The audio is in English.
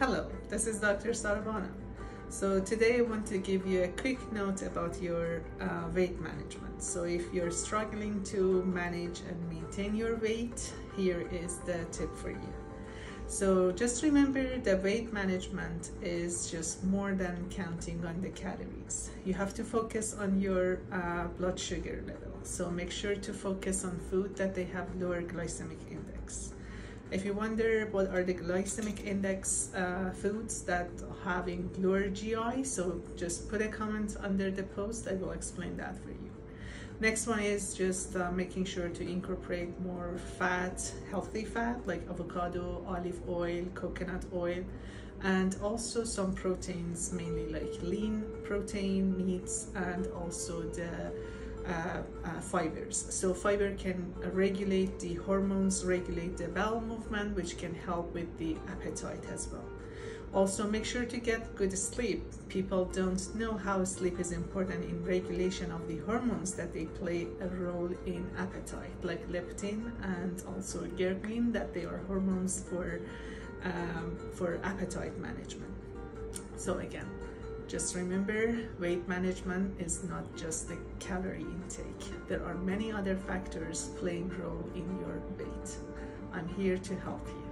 Hello, this is Dr. Sarebanha. So today I want to give you a quick note about your weight management. So if you're struggling to manage and maintain your weight, here is the tip for you. So just remember that weight management is just more than counting on the calories. You have to focus on your blood sugar level. So make sure to focus on food that they have lower glycemic index. If you wonder what are the glycemic index foods that having lower GI, so just put a comment under the post, I will explain that for you. Next one is just making sure to incorporate more fat, healthy fat, like avocado, olive oil, coconut oil, and also some proteins, mainly like lean protein, meats, and also the fibers. So fiber can regulate the hormones, regulate the bowel movement, which can help with the appetite as well. Also, make sure to get good sleep. People don't know how sleep is important in regulation of the hormones that they play a role in appetite, like leptin and also ghrelin, that they are hormones for appetite management. So again, just remember, weight management is not just the calorie intake. There are many other factors playing a role in your weight. I'm here to help you.